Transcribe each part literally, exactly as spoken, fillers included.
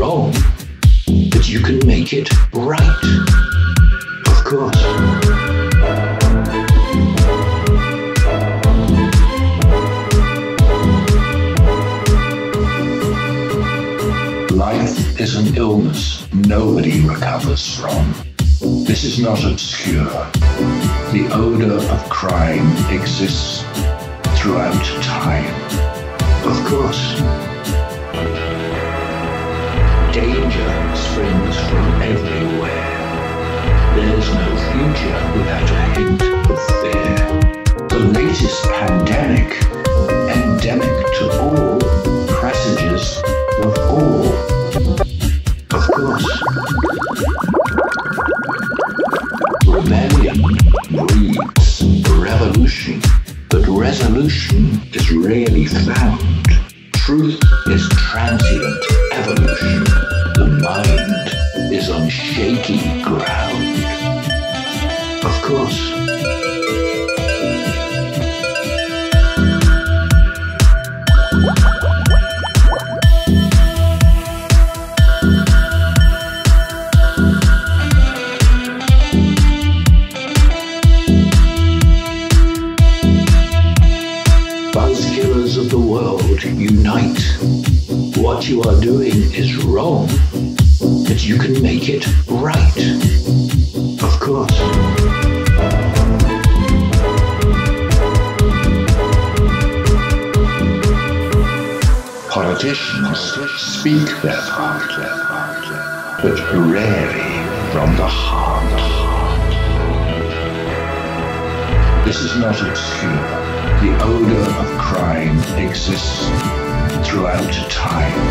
wrong, but you can make it right. Of course. Life is an illness nobody recovers from. This is not obscure. The odor of crime exists throughout time. Of course. Danger springs from everywhere. There's no future without a hint of fear. The latest pandemic, endemic to all, presages of all. Of course. Rebellion breeds revolution, but resolution is rarely found. Truth is transient evolution. The mind is on shaky ground. Of course. Buzzkillers of the world, unite. What you are doing is wrong, but you can make it right. Of course. Politicians speak their part, but rarely from the heart. This is not obscure. The odor of crime exists throughout time.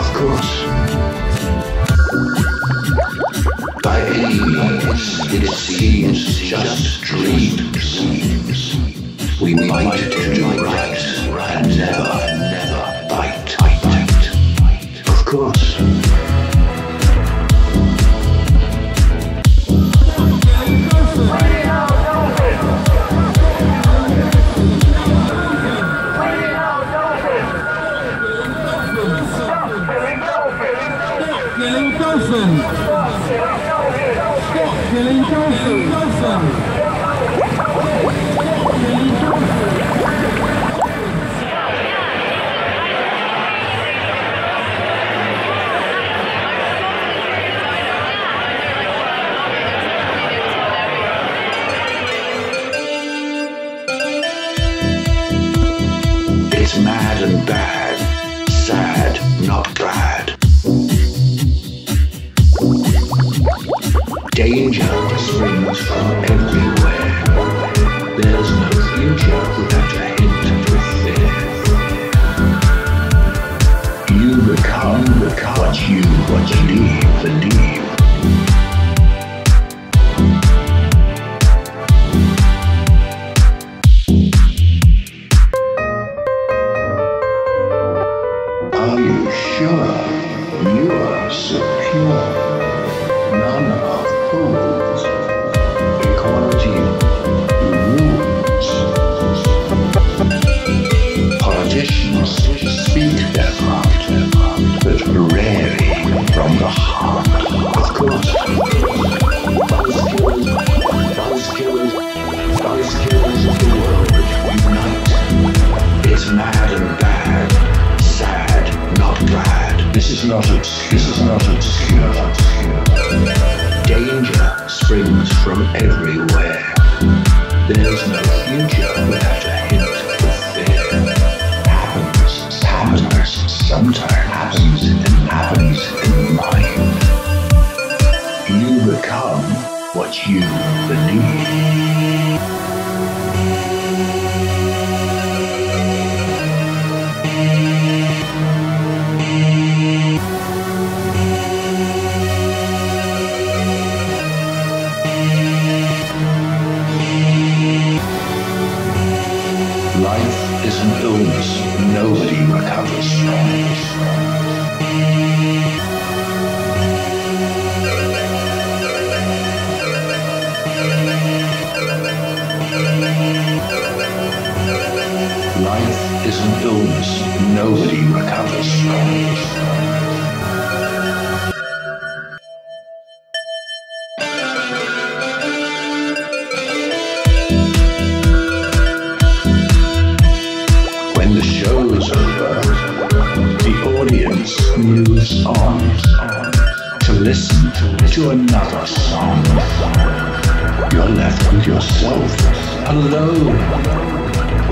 Of course. By any means, it seems just dreams. We might do right and never, never bite. Of course. Killing Johnson! Stop killing Johnson! Johnson! Stop killing Johnson! It's mad and bad, sad, not bad. Danger springs from everywhere. There's no future without a hint of fear. You become what you believe, believe. Are you sure you are secure? None of Fools, equality, rules. Politicians speak their part, but rarely from the heart. Of course. Buzzkillers, buzzkillers, buzzkillers of the world unite. It's mad and bad, sad, not bad. This is not obscure. This is not obscure. Danger springs from everywhere. There's no future without a hint of fear. Happens, happens, sometimes happens, and happens in mind. You become what you believe. Life is an illness nobody recovers from. song to listen to another song. You're left with yourself, alone.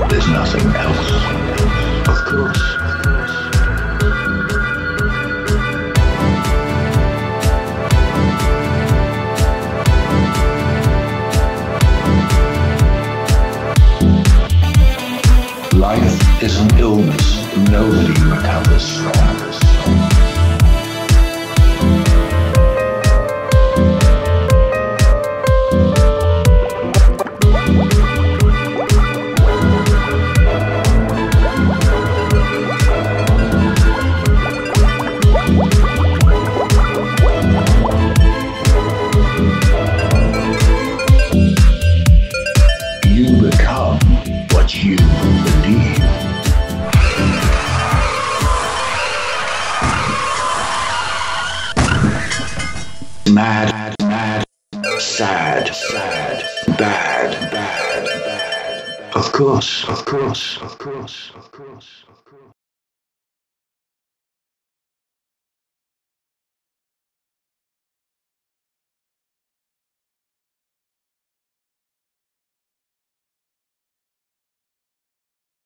There's nothing else, of course. Life is an illness nobody recovers from. You become what you believe. Mad, mad, sad, sad, bad, bad, bad. Of course, of course, of course, of course, of course.